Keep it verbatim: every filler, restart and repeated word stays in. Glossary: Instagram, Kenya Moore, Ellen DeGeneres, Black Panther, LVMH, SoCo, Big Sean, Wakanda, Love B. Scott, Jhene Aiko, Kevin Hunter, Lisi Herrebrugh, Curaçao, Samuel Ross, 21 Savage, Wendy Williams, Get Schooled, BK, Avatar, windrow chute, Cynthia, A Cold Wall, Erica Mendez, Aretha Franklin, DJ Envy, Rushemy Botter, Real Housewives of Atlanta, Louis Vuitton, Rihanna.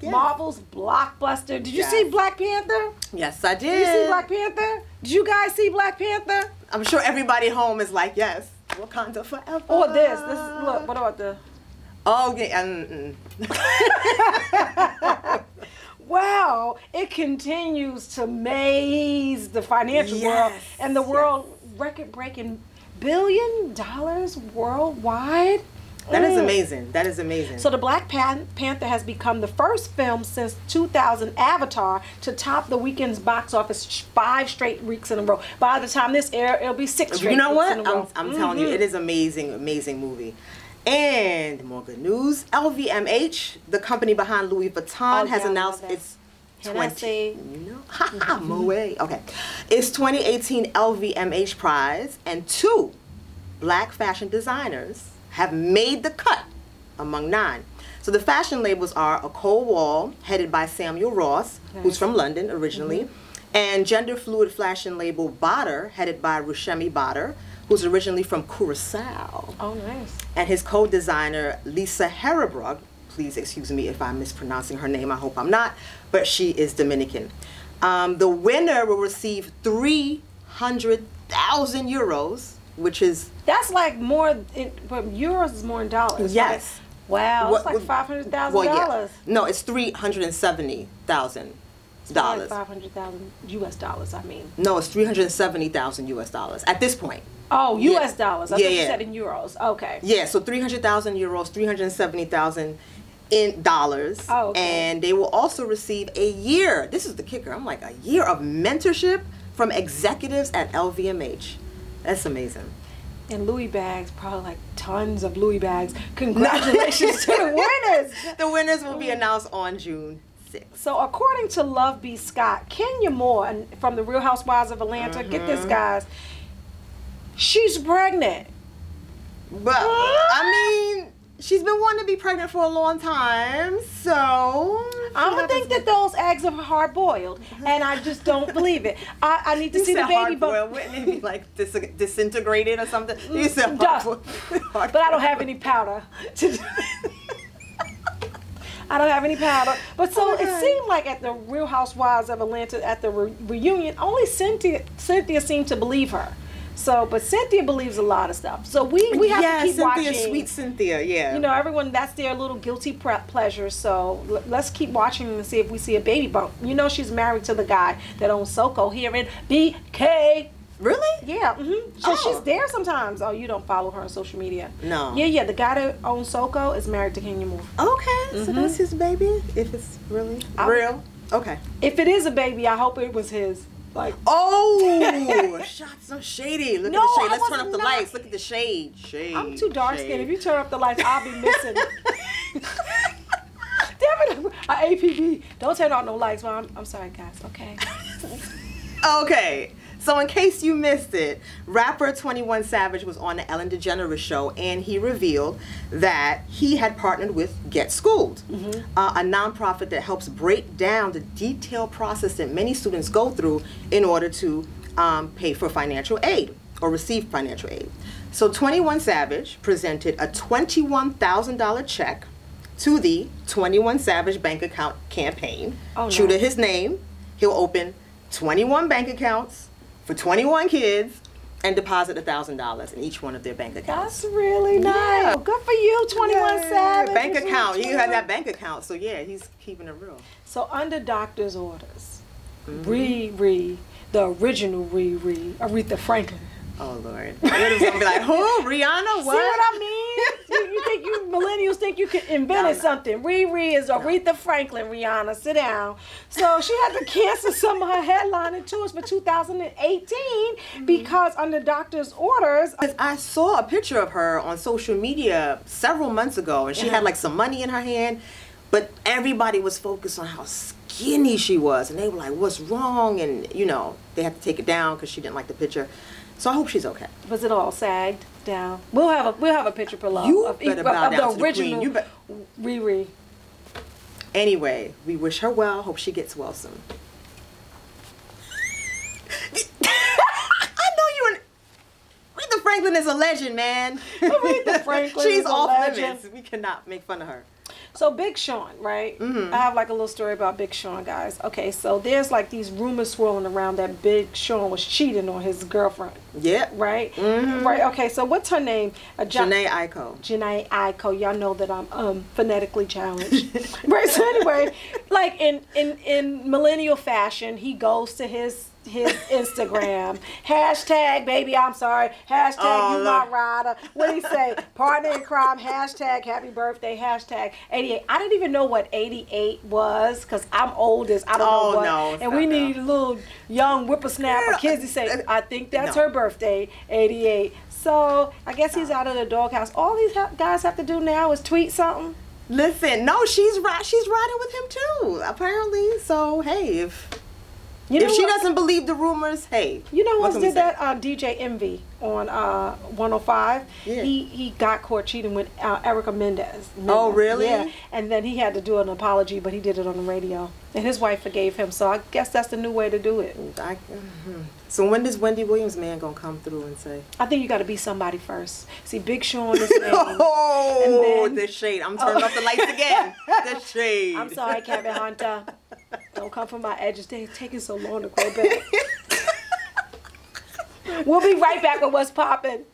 Yeah. Marvel's blockbuster. Did you yes. see Black Panther? Yes, I did. Did you see Black Panther? Did you guys see Black Panther? I'm sure everybody at home is like, yes, Wakanda forever. Or oh, this. This look. What about the? Oh, yeah. Mm -mm. Wow, it continues to amaze the financial yes. world and the world yes. record-breaking billion dollars worldwide. That is amazing. That is amazing. So the Black Pan Panther has become the first film since two thousand Avatar to top the weekend's box office five straight weeks in a row. By the time this airs, it'll be six straight weeks in a row. You know what? I'm, I'm mm-hmm. telling you, it is amazing, amazing movie. And more good news, L V M H, the company behind Louis Vuitton, oh, has yeah, announced its twenty, you know, no way. Okay, its twenty eighteen L V M H prize, and two black fashion designers have made the cut among nine. So the fashion labels are A Cold Wall, headed by Samuel Ross, nice. who's from London originally, mm-hmm. and gender fluid fashion label Botter, headed by Rushemy Botter, who's originally from Curacao. Oh, nice. And his co-designer Lisi Herrebrugh, please excuse me if I'm mispronouncing her name, I hope I'm not, but she is Dominican. Um, the winner will receive three hundred thousand euros, which is... That's like more, it, but euros is more in dollars. Yes. Right? Wow, it's like five hundred thousand dollars. Well, yeah. No, it's three hundred seventy thousand dollars. Like five hundred thousand U S dollars, I mean. No, it's three hundred seventy thousand U S dollars at this point. Oh, U S yeah. dollars. I yeah, thought yeah. you said in euros. Okay. Yeah, so three hundred thousand euros, three hundred seventy thousand in dollars. Oh, okay. And they will also receive a year. This is the kicker. I'm like, a year of mentorship from executives at L V M H. That's amazing. And Louis bags, probably like tons of Louis bags. Congratulations to the winners. The winners will be announced on June. So according to Love B. Scott, Kenya Moore from the Real Housewives of Atlanta, mm-hmm. get this guys, she's pregnant. But I mean, she's been wanting to be pregnant for a long time, so... I would think that those eggs are hard-boiled, and I just don't believe it. I, I need to you see the baby... hard-boiled, wouldn't it be like dis disintegrated or something? You said hard-boiled. But I don't have any powder to do it. I don't have any powder. But so okay. it seemed like at the Real Housewives of Atlanta, at the re reunion, only Cynthia, Cynthia seemed to believe her. So, but Cynthia believes a lot of stuff. So we, we have yeah, to keep Cynthia, watching. Sweet Cynthia, yeah. You know, everyone, that's their little guilty prep pleasure. So l let's keep watching and see if we see a baby bump. You know she's married to the guy that owns SoCo here in B K. Really? Yeah. Mm-hmm. So oh. she's there sometimes. Oh, you don't follow her on social media. No. Yeah, yeah. The guy that owns SoCo is married to Kenya Moore. Okay. Mm-hmm. So that's his baby? If it's really I, real? Okay. If it is a baby, I hope it was his. Like oh, shots so shady. Look no, at the shade. Let's turn up the not. lights. Look at the shade. Shade. I'm too dark skinned. If you turn up the lights, I'll be missing. Damn it! A P B. Don't turn on no lights, Mom. I'm, I'm sorry, guys. Okay. Okay. So in case you missed it, rapper twenty-one Savage was on the Ellen DeGeneres show, and he revealed that he had partnered with Get Schooled, mm-hmm. uh, a nonprofit that helps break down the detailed process that many students go through in order to um, pay for financial aid or receive financial aid. So twenty-one Savage presented a twenty-one thousand dollar check to the twenty-one Savage bank account campaign. Oh, no. True to his name, he'll open twenty-one bank accounts for twenty-one kids and deposit one thousand dollars in each one of their bank accounts. That's really nice. Yeah. Good for you, twenty-one yeah. Savage. Bank account. You have that bank account. So, yeah, he's keeping it real. So, under doctor's orders, mm-hmm. Riri, the original Riri, Aretha Franklin. Oh, Lord. You're just going to be like, who? Rihanna? What? See what I mean? you, you think you millennials think you can invent no, no. something. Riri is Aretha no. Franklin, Rihanna. Sit down. So she had to cancel some of her headlining tours for two thousand eighteen mm-hmm. because under doctor's orders. I saw a picture of her on social media several months ago, and she yeah. had like some money in her hand, but everybody was focused on how skinny she was, and they were like, what's wrong? And, you know, they had to take it down because she didn't like the picture. So I hope she's okay. Was it all sagged down? We'll have a we'll have a picture for love you of, better bow of, down of the to original the queen. You Riri. Anyway, we wish her well. Hope she gets well soon. I know you're. An... Aretha Franklin is a legend, man. Aretha Franklin. She's is off a legend. Limits. We cannot make fun of her. So Big Sean, right? Mm-hmm. I have like a little story about Big Sean, guys. Okay, so there's like these rumors swirling around that Big Sean was cheating on his girlfriend. Yeah. Right? Mm-hmm. Right. Okay, so what's her name? Uh, Jhene Aiko. Jhene Aiko. Y'all know that I'm um, phonetically challenged. Right, so anyway, like in, in, in millennial fashion, he goes to his his Instagram, hashtag baby I'm sorry, hashtag oh, you my rider, what do you say, partner in crime, hashtag happy birthday, hashtag eighty-eight. I didn't even know what eighty-eight was because I'm old as I don't oh, know what no, and we need no. little young whippersnapper kids to say I think that's no. her birthday, eighty-eight. So I guess he's out of the doghouse. All these guys have to do now is tweet something. Listen, no, she's right, she's riding with him too apparently. So hey, if You know if she what? doesn't believe the rumors, hey. You know who did that? Uh, D J Envy on uh, one oh five. Yeah. He he got caught cheating with uh, Erica Mendez. Mendez. Oh, really? Yeah. And then he had to do an apology, but he did it on the radio. And his wife forgave him, so I guess that's the new way to do it. I, mm-hmm. So when does Wendy Williams man gonna come through and say? I think you got to be somebody first. See, Big Sean is name. Oh, then, the shade. I'm turning oh. off the lights again. The shade. I'm sorry, Kevin Hunter. Don't come from my edges. They're taking so long to grow back. We'll be right back with What's Poppin'.